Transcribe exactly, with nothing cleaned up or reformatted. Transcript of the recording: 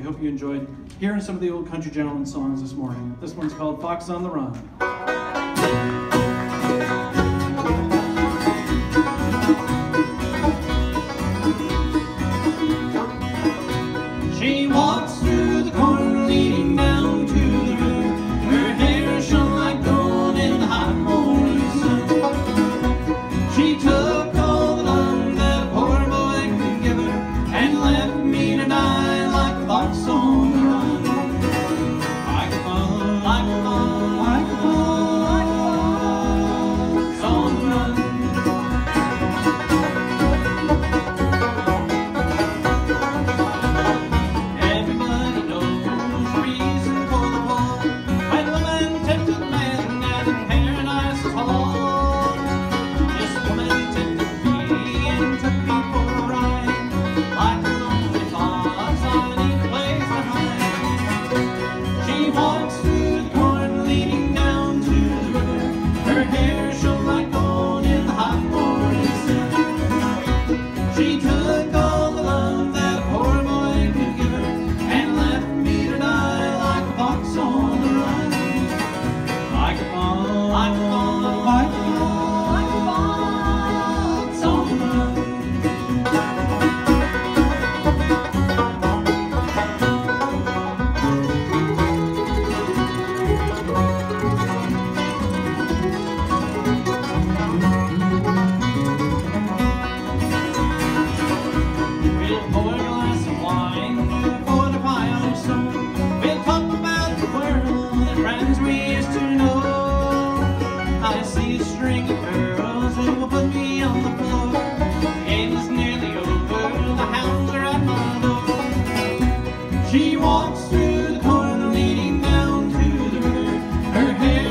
We hope you enjoyed hearing some of the old Country Gentlemen songs this morning. This one's called Fox on the Run. She walks through the corner leading down to the river, her hair